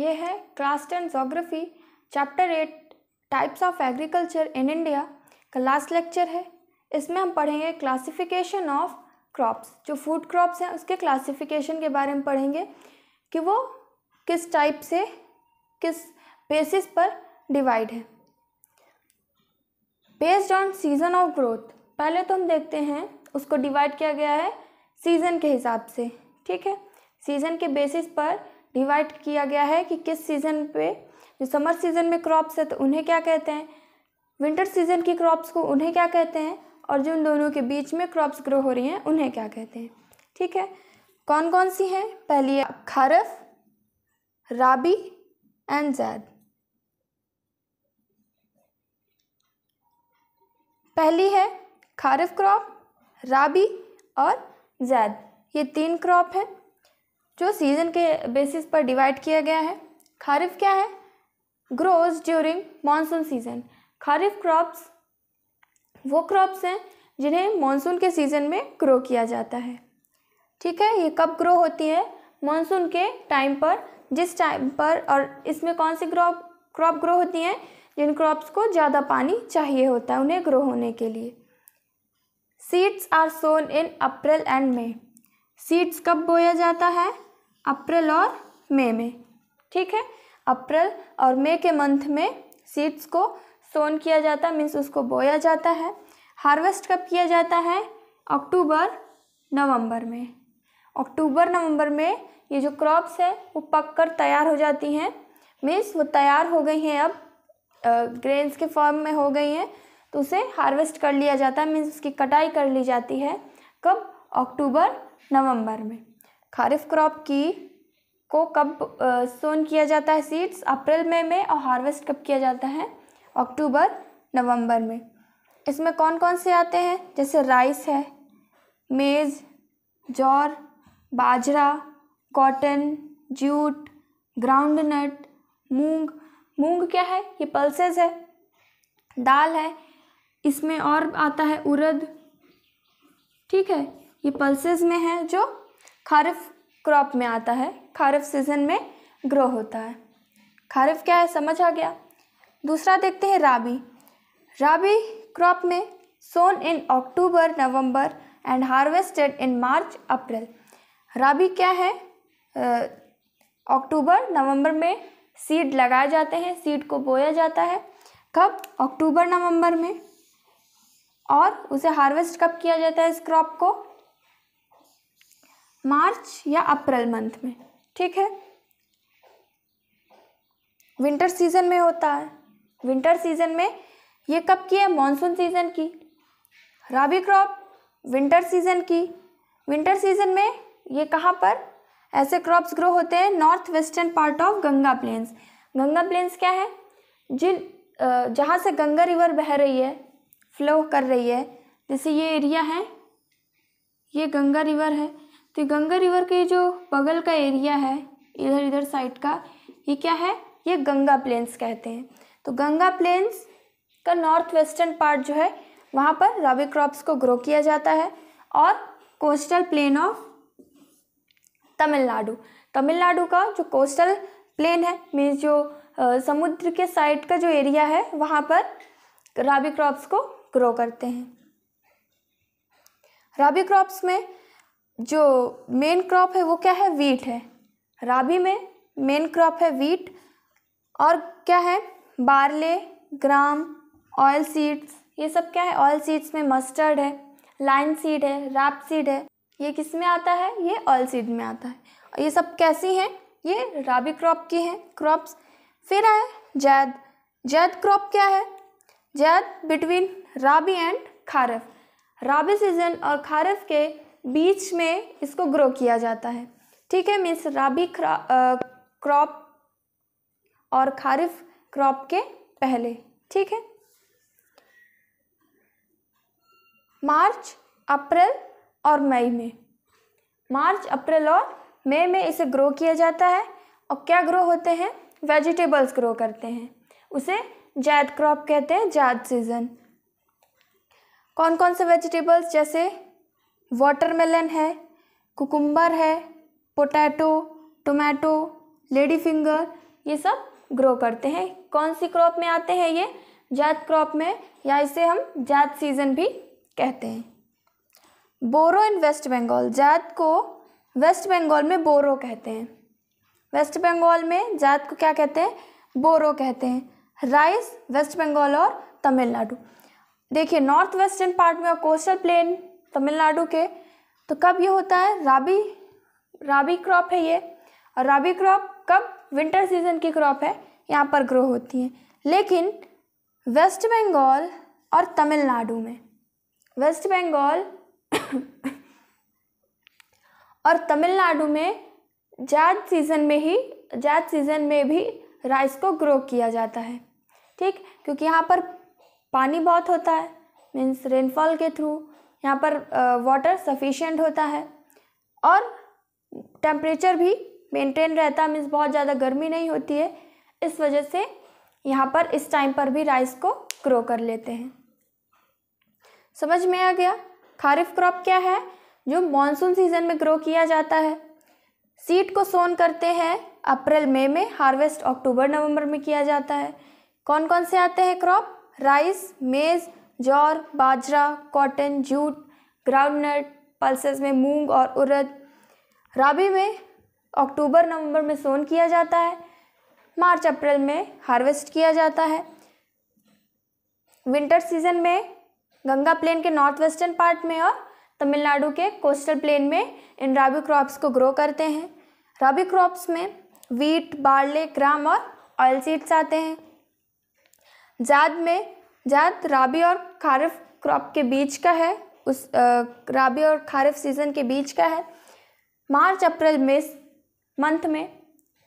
ये है class 10 geography chapter 8 types of agriculture in India का लास्ट लेक्चर है। इसमें हम पढ़ेंगे क्लासिफिकेशन ऑफ क्रॉप्स, जो फूड क्रॉप्स हैं उसके क्लासिफिकेशन के बारे में पढ़ेंगे कि वो किस टाइप से किस बेसिस पर डिवाइड है। Based on season of growth, पहले तो हम देखते हैं उसको डिवाइड किया गया है सीज़न के हिसाब से, ठीक है। सीज़न के बेसिस पर डिवाइड किया गया है कि किस सीज़न पे, जो समर सीज़न में क्रॉप्स है तो उन्हें क्या कहते हैं, विंटर सीज़न की क्रॉप्स को उन्हें क्या कहते हैं, और जो उन दोनों के बीच में क्रॉप्स ग्रो हो रही हैं उन्हें क्या कहते हैं, ठीक है। कौन कौन सी हैं, पहली है खारफ, राबी एंड जैद। पहली है खारिफ क्रॉप, राबी और जैद, ये तीन क्रॉप हैं जो सीज़न के बेसिस पर डिवाइड किया गया है। खारिफ क्या है, grows during monsoon season. Kharif crops वो क्रॉप्स हैं जिन्हें मॉनसून के सीज़न में ग्रो किया जाता है, ठीक है। ये कब ग्रो होती है, मॉनसून के टाइम पर, जिस टाइम पर, और इसमें कौन सी क्रॉप ग्रो होती हैं, जिन क्रॉप्स को ज़्यादा पानी चाहिए होता है उन्हें ग्रो होने के लिए। Seeds are sown in April and May. Seeds कब बोया जाता है, अप्रैल और मई में, ठीक है। अप्रैल और मई के मंथ में सीड्स को सोन किया जाता है, मीन्स उसको बोया जाता है। हार्वेस्ट कब किया जाता है, अक्टूबर नवंबर में। अक्टूबर नवंबर में ये जो क्रॉप्स है वो पक कर तैयार हो जाती हैं, मीन्स वो तैयार हो गई हैं, अब ग्रेन्स के फॉर्म में हो गई हैं, तो उसे हार्वेस्ट कर लिया जाता है, मीन्स उसकी कटाई कर ली जाती है। कब, अक्टूबर नवंबर में। खारिफ क्रॉप को कब सोन किया जाता है, सीड्स अप्रैल मई में, और हार्वेस्ट कब किया जाता है, अक्टूबर नवंबर में। इसमें कौन कौन से आते हैं, जैसे राइस है, maize, jowar, bajra, cotton, jute, groundnut, moong. Moong क्या है, ये पल्सेस है, दाल है। इसमें और आता है उड़द, ठीक है। ये पल्सेस में है जो खारिफ क्रॉप में आता है, खारिफ सीजन में ग्रो होता है। खारिफ क्या है समझ आ गया। दूसरा देखते हैं राबी। राबी क्रॉप में सोन इन अक्टूबर नवंबर एंड हार्वेस्टेड इन मार्च अप्रैल। राबी क्या है, अक्टूबर नवंबर में सीड लगाए जाते हैं, सीड को बोया जाता है। कब, अक्टूबर नवंबर में, और उसे हार्वेस्ट कब किया जाता है इस क्रॉप को, मार्च या अप्रैल मंथ में, ठीक है। विंटर सीज़न में होता है। विंटर सीज़न में ये कब की है, मॉनसून सीज़न की। राबी क्रॉप विंटर सीज़न की। विंटर सीज़न में ये कहाँ पर ऐसे क्रॉप्स ग्रो होते हैं, north western part of Ganga plains. Ganga plains क्या है, जहाँ से गंगा रिवर बह रही है, फ्लो कर रही है, जैसे ये एरिया है, ये गंगा रिवर है, तो गंगा रिवर के जो बगल का एरिया है, इधर इधर साइड का, ये क्या है, ये गंगा प्लेन्स कहते हैं। तो गंगा प्लेन्स का नॉर्थ वेस्टर्न पार्ट जो है वहाँ पर राबी क्रॉप्स को ग्रो किया जाता है। और coastal plain of Tamil Nadu. Tamil Nadu का जो कोस्टल प्लेन है, मीन्स जो समुद्र के साइड का जो एरिया है, वहाँ पर राबी क्रॉप्स को ग्रो करते हैं। राबी क्रॉप्स में जो मेन क्रॉप है वो क्या है, वीट है। राबी में मेन क्रॉप है वीट, और क्या है, बारले, ग्राम, ऑयल सीड्स, ये सब क्या है, ऑयल सीड्स में मस्टर्ड है, लाइन सीड है, रैप सीड है। ये किस में आता है, ये ऑयल सीड में आता है। और ये सब कैसी हैं, ये राबी क्रॉप की हैं क्रॉप्स। फिर है जैद। जैद क्रॉप क्या है, zaid between rabi and kharif. Rabi season और खारिफ के बीच में इसको ग्रो किया जाता है, ठीक है। मीन्स राबी क्रॉप और खारिफ क्रॉप के पहले, ठीक है। मार्च अप्रैल और मई में, मार्च अप्रैल और मई में इसे ग्रो किया जाता है। और क्या ग्रो होते हैं, वेजिटेबल्स ग्रो करते हैं, उसे जैद क्रॉप कहते हैं, जैद सीज़न। कौन कौन से वेजिटेबल्स, जैसे वाटरमेलन है, कुकुम्बर है, पोटैटो, टोमेटो, लेडी फिंगर, ये सब ग्रो करते हैं। कौन सी क्रॉप में आते हैं ये? जायद क्रॉप में, या इसे हम जायद सीजन भी कहते हैं। बोरो इन वेस्ट बंगाल, जायद को वेस्ट बंगाल में बोरो कहते हैं, वेस्ट बंगाल में जायद को क्या कहते हैं? बोरो कहते हैं। राइस वेस्ट बंगाल और तमिलनाडु। देखिए नॉर्थ वेस्टर्न पार्ट में और कोस्टल प्लेन तमिलनाडु के, तो कब ये होता है? राबी क्रॉप है ये, और राबी क्रॉप कब? विंटर सीजन की क्रॉप है, यहाँ पर ग्रो होती है। लेकिन वेस्ट बंगाल और तमिलनाडु में, वेस्ट बंगाल और तमिलनाडु में जायद सीजन में भी राइस को ग्रो किया जाता है, ठीक, क्योंकि यहाँ पर पानी बहुत होता है, मीन्स रेनफॉल के थ्रू यहाँ पर वाटर सफिशिएंट होता है, और टेम्परेचर भी मेंटेन रहता है, मीन्स बहुत ज़्यादा गर्मी नहीं होती है, इस वजह से यहाँ पर इस टाइम पर भी राइस को ग्रो कर लेते हैं। समझ में आ गया? खरीफ क्रॉप क्या है? जो मॉनसून सीजन में ग्रो किया जाता है। सीड को सोन करते हैं अप्रैल मई में, हार्वेस्ट अक्टूबर नवंबर में किया जाता है। कौन कौन से आते हैं crop? Rice, maize, jowar, bajra, cotton, jute, groundnut, pulses में मूंग और उड़द। राबी में अक्टूबर नवंबर में सोन किया जाता है, मार्च अप्रैल में हार्वेस्ट किया जाता है। विंटर सीजन में गंगा प्लेन के नॉर्थ वेस्टर्न पार्ट में और तमिलनाडु के कोस्टल प्लेन में इन राबी क्रॉप्स को ग्रो करते हैं। राबी क्रॉप्स में वीट, बार्ले, ग्राम और ऑयल सीड्स आते हैं। जायद राबी और खरीफ क्रॉप के बीच का है, उस राबी और खरीफ सीजन के बीच का है। मार्च अप्रैल में मंथ में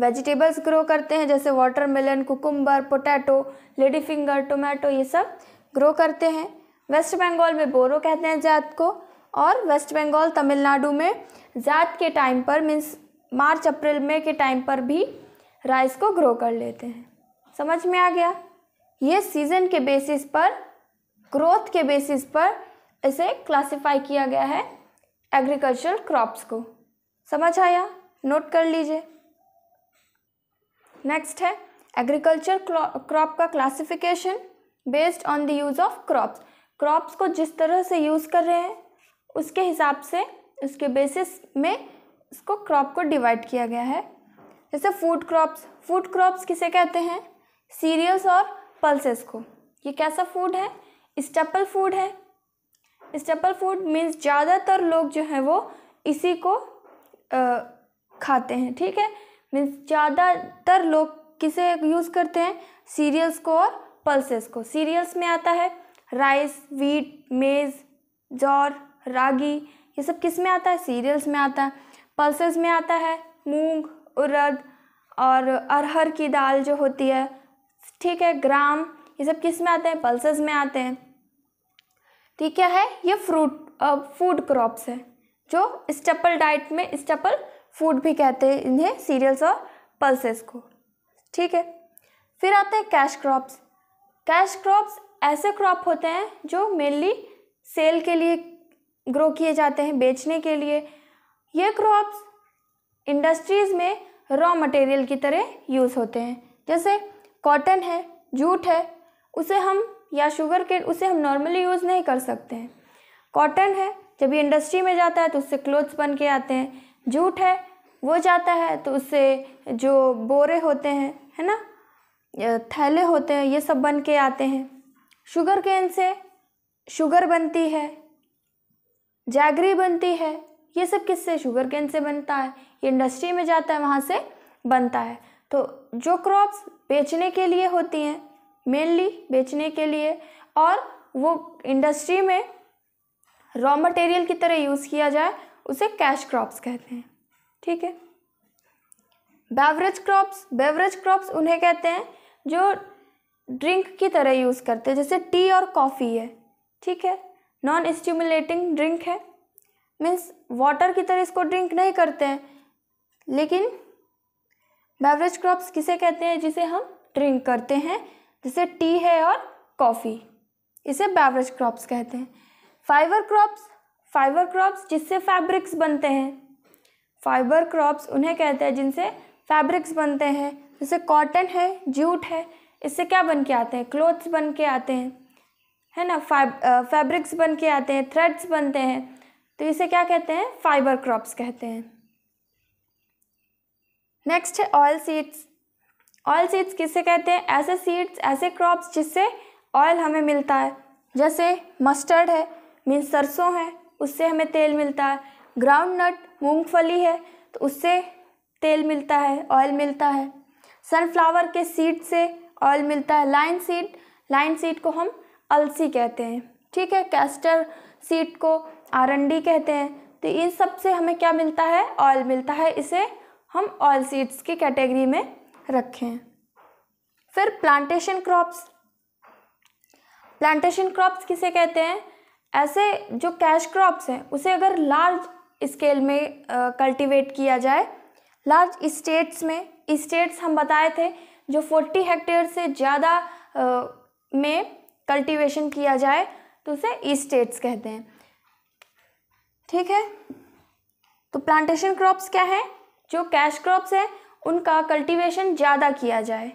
वेजिटेबल्स ग्रो करते हैं, जैसे watermelon, cucumber, potato, lady finger, tomato, ये सब ग्रो करते हैं। वेस्ट बंगाल में बोरो कहते हैं जायद को, और वेस्ट बंगाल तमिलनाडु में जायद के टाइम पर, मीन्स मार्च अप्रैल में के टाइम पर भी राइस को ग्रो कर लेते हैं। समझ में आ गया? ये सीज़न के बेसिस पर, ग्रोथ के बेसिस पर इसे क्लासिफाई किया गया है एग्रीकल्चरल क्रॉप्स को। समझ आया? नोट कर लीजिए। नेक्स्ट है एग्रीकल्चर क्रॉप का classification based on the use of crops. Crops को जिस तरह से यूज़ कर रहे हैं उसके हिसाब से, उसके बेसिस में इसको क्रॉप को डिवाइड किया गया है। जैसे फूड क्रॉप्स, फूड क्रॉप्स किसे कहते हैं? सीरियल्स और पल्सेस को। ये कैसा फूड है? स्टेपल फूड है। स्टेपल फूड मीन्स ज़्यादातर लोग जो हैं वो इसी को खाते हैं, ठीक है, मीन्स ज़्यादातर लोग किसे यूज़ करते हैं? सीरियल्स को और पल्सेस को। सीरियल्स में आता है राइस, वीट, मेज, जौर, रागी, ये सब किस में आता है? सीरियल्स में आता है। पल्सेस में आता है मूंग, उड़द और अरहर की दाल जो होती है, ठीक है, ग्राम, ये सब किस में आते हैं? पल्सेस में आते हैं। ठीक है, ये फूड क्रॉप्स है जो स्टेपल डाइट में, स्टेपल फूड भी कहते हैं इन्हें, सीरियल्स और पल्सेस को, ठीक है। फिर आते हैं कैश क्रॉप्स। कैश क्रॉप्स ऐसे क्रॉप होते हैं जो मेनली सेल के लिए ग्रो किए जाते हैं, बेचने के लिए। ये क्रॉप्स इंडस्ट्रीज़ में रॉ मटेरियल की तरह यूज़ होते हैं, जैसे कॉटन है, जूट है, उसे हम, या शुगर केन, उसे हम नॉर्मली यूज़ नहीं कर सकते हैं। कॉटन है, जब ये इंडस्ट्री में जाता है तो उससे क्लोथ्स बन के आते हैं। जूट है, वो जाता है तो उससे जो बोरे होते हैं, है ना, थैले होते हैं, ये सब बन के आते हैं। शुगर केन से शुगर बनती है, जैगरी बनती है, ये सब किससे? शुगर केन से बनता है, ये इंडस्ट्री में जाता है, वहाँ से बनता है। तो जो क्रॉप्स बेचने के लिए होती हैं, मेनली बेचने के लिए, और वो इंडस्ट्री में रॉ मटेरियल की तरह यूज़ किया जाए, उसे कैश क्रॉप्स कहते हैं, ठीक है। बेवरेज क्रॉप्स उन्हें कहते हैं जो ड्रिंक की तरह यूज़ करते हैं, जैसे टी और कॉफ़ी है, ठीक है, नॉन स्टिमुलेटिंग ड्रिंक है, मीन्स वाटर की तरह इसको ड्रिंक नहीं करते हैं। लेकिन बेवरेज क्रॉप्स किसे कहते हैं? जिसे हम ड्रिंक करते हैं, जैसे टी है और कॉफ़ी, इसे बेवरेज क्रॉप्स कहते हैं। फाइबर क्रॉप्स जिससे फैब्रिक्स बनते हैं, फाइबर क्रॉप्स उन्हें कहते हैं जिनसे फैब्रिक्स बनते हैं, जैसे कॉटन है, जूट है, इससे क्या बन के आते हैं, क्लोथ्स बन के आते हैं, है ना, फैब्रिक्स बन के आते हैं, थ्रेड्स बनते हैं, तो इसे क्या कहते हैं, फाइबर क्रॉप्स कहते हैं। नेक्स्ट है ऑयल सीड्स। ऑयल सीड्स किसे कहते हैं, ऐसे सीड्स, ऐसे क्रॉप्स जिससे ऑयल हमें मिलता है, जैसे मस्टर्ड है, मीन्स सरसों है, उससे हमें तेल मिलता है, ग्राउंड नट मूँगफली है तो उससे तेल मिलता है, ऑयल मिलता है, सनफ्लावर के सीड से ऑयल मिलता है, लाइन सीड को हम अलसी कहते हैं, ठीक है, कैस्टर सीड को आरंडी कहते हैं, तो इन सब से हमें क्या मिलता है, ऑयल मिलता है, इसे हम ऑयल सीड्स की कैटेगरी में रखें। फिर प्लांटेशन क्रॉप्स। प्लांटेशन क्रॉप्स किसे कहते हैं, ऐसे जो कैश क्रॉप्स हैं उसे अगर लार्ज स्केल में कल्टीवेट किया जाए, लार्ज स्टेट्स में, स्टेट्स हम बताए थे जो 40 हेक्टेयर से ज़्यादा में कल्टीवेशन किया जाए तो उसे स्टेट्स कहते हैं, ठीक है। तो प्लांटेशन क्रॉप्स क्या हैं, जो कैश क्रॉप्स हैं उनका कल्टीवेशन ज़्यादा किया जाए,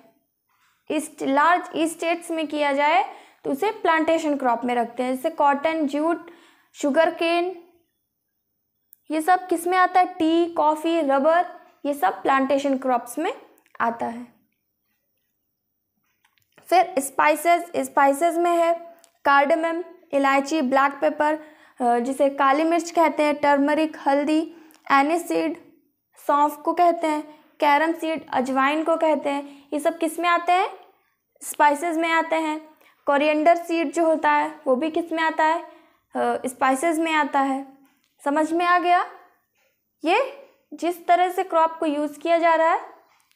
इस लार्ज स्टेट्स में किया जाए तो उसे प्लांटेशन क्रॉप में रखते हैं, जैसे कॉटन, जूट, शुगर केन, ये सब किस में आता है, टी, कॉफ़ी, रबर, ये सब प्लांटेशन क्रॉप्स में आता है। फिर स्पाइसेस, स्पाइसेस में है कार्डमम, इलायची, ब्लैक पेपर जिसे काली मिर्च कहते हैं, टर्मरिक, हल्दी, एनिस सीड, सौंफ को कहते हैं, कैरम सीड, अजवाइन को कहते हैं, ये सब किस में आते हैं, स्पाइसेस में आते हैं। कोरिएंडर सीड जो होता है वो भी किस में आता है, स्पाइसेस में आता है। समझ में आ गया, ये जिस तरह से क्रॉप को यूज़ किया जा रहा है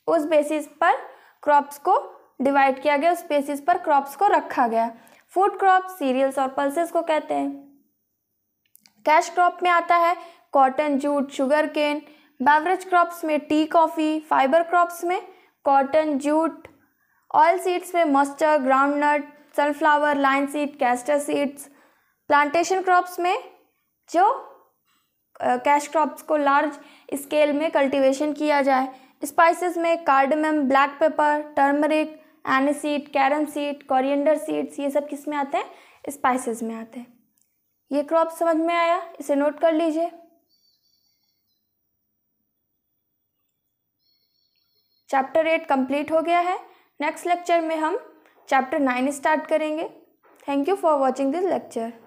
उस बेसिस पर क्रॉप्स को डिवाइड किया गया, उस बेसिस पर क्रॉप्स को रखा गया। फूड क्रॉप सीरियल्स और पल्सेस को कहते हैं। कैश क्रॉप में आता है cotton, jute, sugar cane. Beverage crops में टी, कॉफ़ी। फाइबर क्रॉप्स में कॉटन, जूट। ऑयल सीड्स में mustard, ground nut, sunflower, line seed, castor seeds. Plantation crops में जो कैश क्रॉप्स को लार्ज स्केल में कल्टीवेशन किया जाए। स्पाइसेस में cardamom, black pepper, turmeric, anise seed, carom seed, coriander seeds, ये सब किस में आते हैं, स्पाइसेस में आते हैं। ये क्रॉप समझ में आया, इसे नोट कर लीजिए। चैप्टर 8 कंप्लीट हो गया है। नेक्स्ट लेक्चर में हम चैप्टर 9 स्टार्ट करेंगे। Thank you for watching this lecture.